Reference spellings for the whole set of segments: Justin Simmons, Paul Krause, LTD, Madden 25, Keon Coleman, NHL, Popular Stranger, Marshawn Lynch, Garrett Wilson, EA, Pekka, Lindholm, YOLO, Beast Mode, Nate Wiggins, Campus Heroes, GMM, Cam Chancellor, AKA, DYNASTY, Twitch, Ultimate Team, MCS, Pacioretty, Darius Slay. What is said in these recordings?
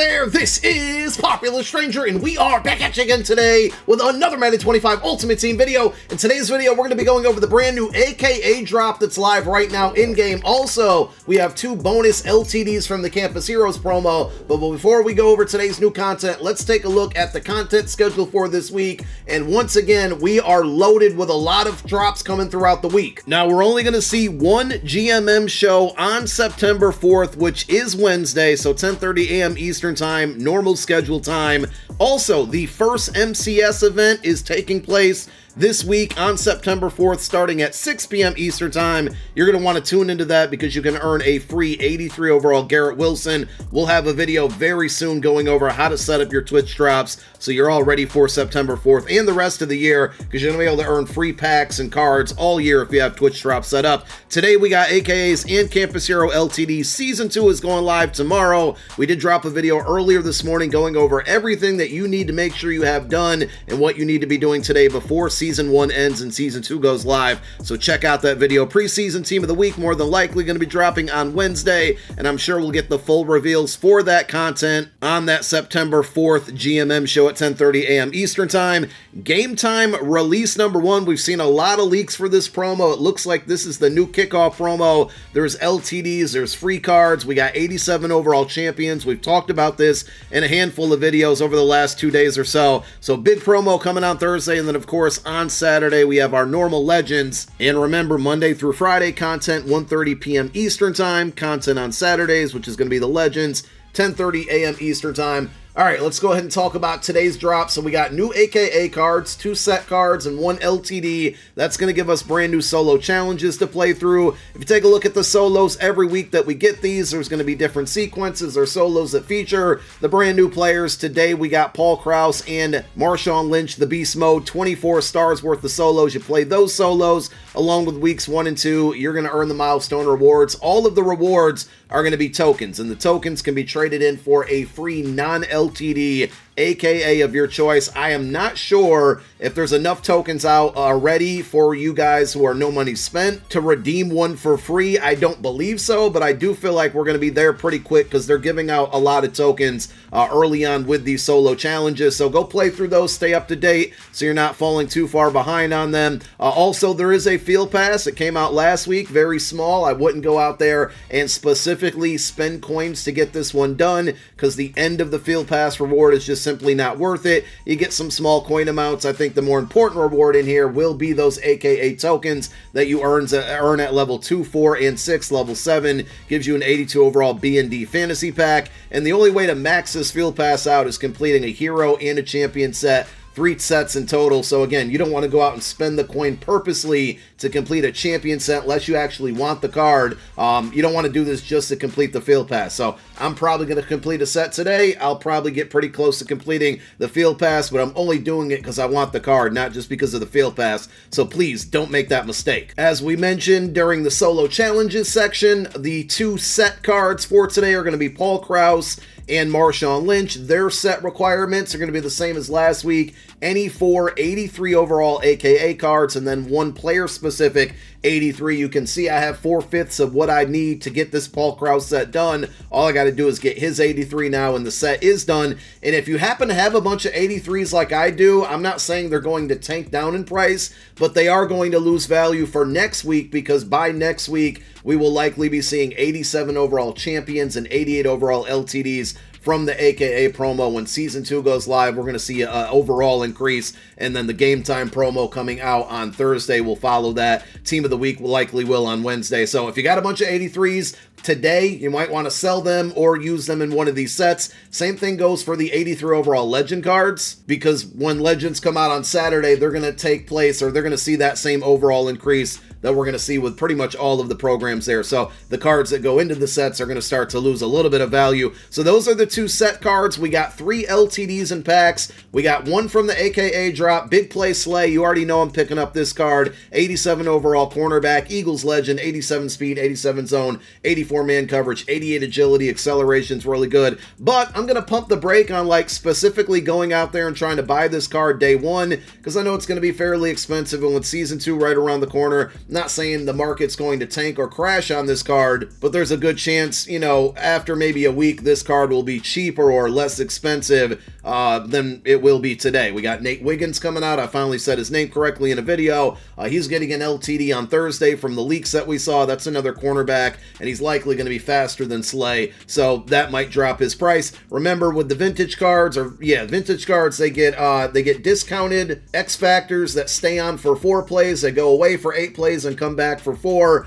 there, this is Popular Stranger, and we are back at you again today with another Madden 25 Ultimate Team video. In today's video, we're going to be going over the brand new AKA drop that's live right now in-game. Also, we have two bonus LTDs from the Campus Heroes promo, but before we go over today's new content, let's take a look at the content schedule for this week, and once again, we are loaded with a lot of drops coming throughout the week. Now, we're only going to see one GMM show on September 4th, which is Wednesday, so 10:30 a.m. Eastern Time, normal schedule time. Also, the first MCS event is taking place this week on September 4th, starting at 6 p.m. Eastern Time. You're going to want to tune into that because you can earn a free 83 overall Garrett Wilson. We'll have a video very soon going over how to set up your Twitch drops so you're all ready for September 4th and the rest of the year, because you're going to be able to earn free packs and cards all year if you have Twitch drops set up. Today we got AKAs and Campus Hero LTD. Season 2 is going live tomorrow. We did drop a video earlier this morning going over everything that you need to make sure you have done and what you need to be doing today before Season 1 ends and Season 2 goes live, so check out that video. Preseason Team of the Week more than likely going to be dropping on Wednesday, and I'm sure we'll get the full reveals for that content on that September 4th GMM show at 10:30 a.m. Eastern Time. Game Time Release Number 1, we've seen a lot of leaks for this promo. It looks like this is the new kickoff promo. There's LTDs, there's free cards, we got 87 overall champions. We've talked about this in a handful of videos over the last 2 days or so. So big promo coming on Thursday, and then of course on Saturday we have our normal legends, and remember, Monday through Friday content 1:30 p.m. Eastern Time, content on Saturdays, which is going to be the legends, 10:30 a.m. Eastern Time. All right, let's go ahead and talk about today's drop. So we got new AKA cards, two set cards, and one LTD. That's going to give us brand new solo challenges to play through. If you take a look at the solos, every week that we get these, there's going to be different sequences or solos that feature the brand new players. Today we got Paul Krause and Marshawn Lynch, the Beast Mode, 24 stars worth of solos. You play those solos along with weeks 1 and 2. You're going to earn the milestone rewards. All of the rewards are going to be tokens, and the tokens can be traded in for a free non-LTD AKA of your choice. I am not sure if there's enough tokens out already for you guys who are no money spent to redeem one for free. I don't believe so, but I do feel like we're going to be there pretty quick because they're giving out a lot of tokens early on with these solo challenges. So go play through those, stay up to date so you're not falling too far behind on them. Also, there is a field pass. It came out last week, very small. I wouldn't go out there and specifically spend coins to get this one done because the end of the field pass reward is just simply not worth it. You get some small coin amounts. I think the more important reward in here will be those AKA tokens that you earn at level 2, 4, and 6. Level 7 gives you an 82 overall B&D fantasy pack, and the only way to max this field pass out is completing a hero and a champion set. 3 sets in total. So again, you don't want to go out and spend the coin purposely to complete a champion set unless you actually want the card. You don't want to do this just to complete the field pass. So I'm probably going to complete a set today. I'll probably get pretty close to completing the field pass, but I'm only doing it because I want the card, not just because of the field pass. So please don't make that mistake. As we mentioned during the solo challenges section, the two set cards for today are going to be Paul Krause and Marshawn Lynch. Their set requirements are going to be the same as last week. Any 4 83 overall AKA cards and then one player specific 83. You can see I have 4/5 of what I need to get this Paul Krause set done. All I got to do is get his 83 now and the set is done. And if you happen to have a bunch of 83s like I do, I'm not saying they're going to tank down in price, but they are going to lose value for next week, because by next week we will likely be seeing 87 overall champions and 88 overall LTDs from the AKA promo. When Season 2 goes live, we're going to see an overall increase, and then the Game Time promo coming out on Thursday will follow that. Team of the Week likely will on Wednesday. So if you got a bunch of 83s, today, you might want to sell them or use them in one of these sets. Same thing goes for the 83 overall legend cards, because when legends come out on Saturday, they're going to take place, or they're going to see that same overall increase that we're going to see with pretty much all of the programs there. So the cards that go into the sets are going to start to lose a little bit of value. So those are the two set cards. We got 3 LTDs and packs. We got one from the AKA drop, Big Play Slay. You already know I'm picking up this card. 87 overall cornerback, Eagles legend, 87 speed, 87 zone, 84 man coverage, 88 agility, acceleration's really good. But I'm gonna pump the brake on like specifically going out there and trying to buy this card day one, because I know it's gonna be fairly expensive, and with Season 2 right around the corner, Not saying the market's going to tank or crash on this card, but there's a good chance, you know, after maybe a week, this card will be cheaper or less expensive than it will be today. We got Nate Wiggins coming out. I finally said his name correctly in a video. He's getting an LTD on Thursday from the leaks that we saw. That's another cornerback, and he's likely going to be faster than Slay, so that might drop his price. Remember, with the vintage cards, or yeah, vintage cards, they get discounted X factors that stay on for 4 plays. They go away for 8 plays and come back for 4.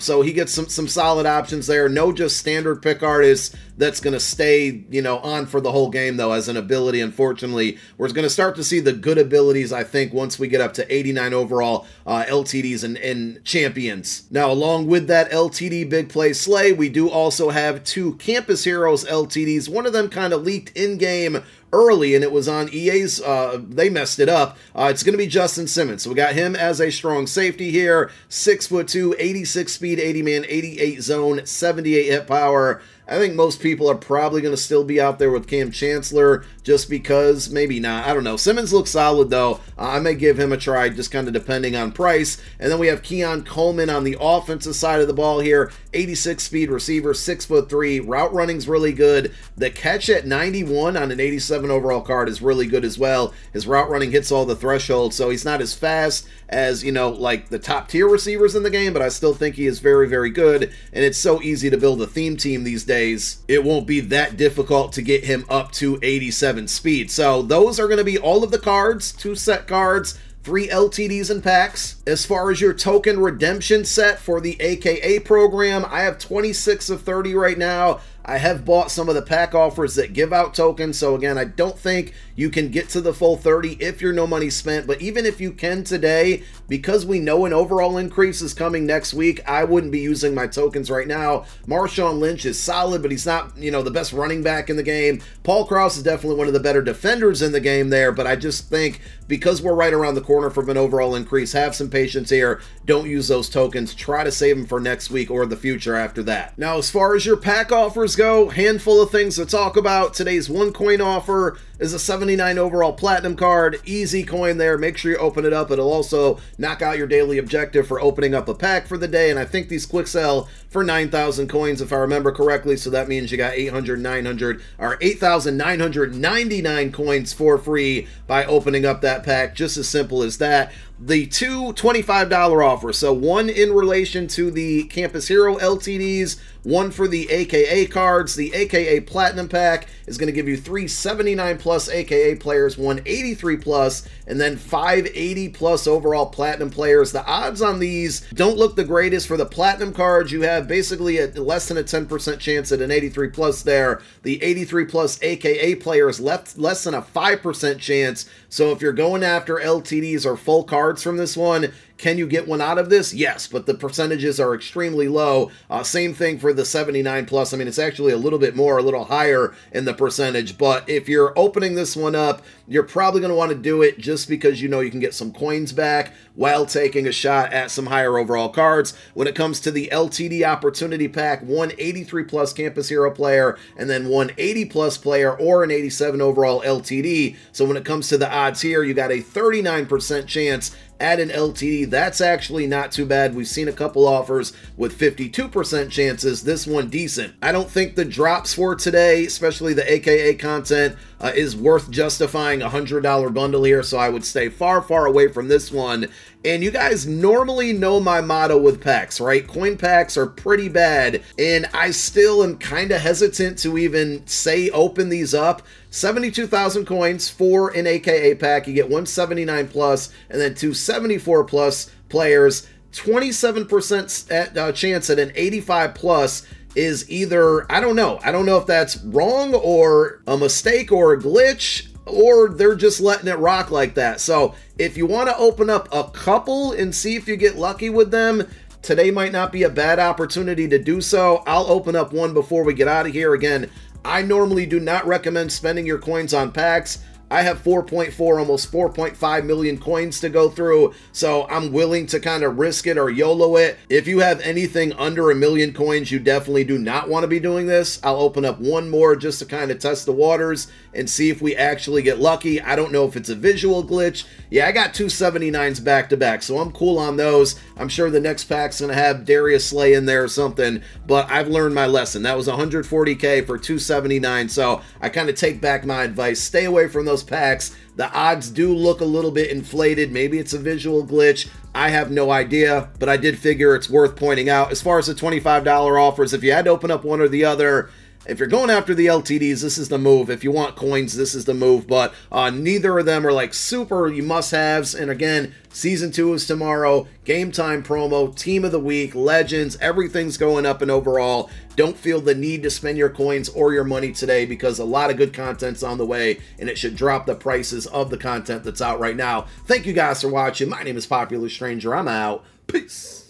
So he gets some solid options there. No just standard pick artists that's going to stay, you know, on for the whole game, though, as an ability, unfortunately. We're going to start to see the good abilities, I think, once we get up to 89 overall LTDs and champions. Now, along with that LTD big play Slay, we do also have 2 Campus Heroes LTDs. One of them kind of leaked in-game early, and it was on EA's, they messed it up. It's going to be Justin Simmons. So we got him as a strong safety here, 6'2", 86 speed, 80 man, 88 zone, 78 hit power. I think most people are probably going to still be out there with Cam Chancellor just because, maybe not, I don't know. Simmons looks solid, though. I may give him a try, just kind of depending on price. And then we have Keon Coleman on the offensive side of the ball here, 86 speed receiver, 6'3", route running's really good. The catch at 91 on an 87 overall card is really good as well. His route running hits all the thresholds, so he's not as fast as, you know, like the top tier receivers in the game, but I still think he is very, very good, and it's so easy to build a theme team these days. It won't be that difficult to get him up to 87 speed. So those are going to be all of the cards, 2 set cards, 3 LTDs and packs. As far as your token redemption set for the AKA program, I have 26 of 30 right now. I have bought some of the pack offers that give out tokens, so again, I don't think you can get to the full 30 if you're no money spent, but even if you can today, because we know an overall increase is coming next week, I wouldn't be using my tokens right now. Marshawn Lynch is solid, but he's not, you know, the best running back in the game. Paul Krause is definitely one of the better defenders in the game there, but I just think because we're right around the corner from an overall increase, have some patience here. Don't use those tokens. Try to save them for next week or the future after that. Now, as far as your pack offers go, handful of things to talk about. Today's 1 coin offer is a 79 overall platinum card, easy coin there. Make sure you open it up. It'll also knock out your daily objective for opening up a pack for the day, and I think these quick sell for 9,000 coins if I remember correctly, so that means you got 8,999 coins for free by opening up that pack. Just as simple as that. The two $25 offers, so one in relation to the Campus Hero LTDs, one for the AKA cards. The AKA Platinum Pack is going to give you 379 plus AKA players, 183 plus, and then 580 plus overall Platinum players. The odds on these don't look the greatest. For the Platinum cards, you have basically a less than a 10% chance at an 83 plus there. The 83 plus AKA players left less than a 5% chance. So if you're going after LTDs or full cards from this one, can you get one out of this? Yes, but the percentages are extremely low. Same thing for the 79 plus. I mean, it's actually a little bit more, a little higher in the percentage, but if you're opening this one up, you're probably going to want to do it just because you know you can get some coins back while taking a shot at some higher overall cards. When it comes to the LTD Opportunity Pack, 183 plus Campus Hero player, and then 180 plus player or an 87 overall LTD. So when it comes to the odds here, you got a 39% chance at an LTD. That's actually not too bad. We've seen a couple offers with 52% chances. This one decent. I don't think the drops for today, especially the AKA content, is worth justifying a $100 bundle here, so I would stay far, far away from this one. And you guys normally know my motto with packs, right? Coin packs are pretty bad, and I still am kind of hesitant to even say open these up. 72,000 coins for an AKA pack. You get 179 plus and then 274 plus players. 27% chance at an 85 plus is either, I don't know if that's wrong or a mistake or a glitch, or they're just letting it rock like that. So if you want to open up a couple and see if you get lucky with them, today might not be a bad opportunity to do so. I'll open up one before we get out of here. Again, I normally do not recommend spending your coins on packs. I have 4.4, almost 4.5 million coins to go through, so I'm willing to kind of risk it or YOLO it. If you have anything under a million coins, you definitely do not want to be doing this. I'll open up one more just to kind of test the waters and see if we actually get lucky. I don't know if it's a visual glitch. Yeah, I got 279s back to back, so I'm cool on those. I'm sure the next pack's going to have Darius Slay in there or something, but I've learned my lesson. That was 140K for 279, so I kind of take back my advice. Stay away from those packs. The odds do look a little bit inflated. Maybe it's a visual glitch. I have no idea, but I did figure it's worth pointing out. As far as the $25 offers, if you had to open up one or the other, if you're going after the LTDs, this is the move. If you want coins, this is the move. But neither of them are like super you must-haves. And again, Season 2 is tomorrow. Game Time promo, Team of the Week, Legends, everything's going up and overall. Don't feel the need to spend your coins or your money today because a lot of good content's on the way and it should drop the prices of the content that's out right now. Thank you guys for watching. My name is Popular Stranger. I'm out. Peace.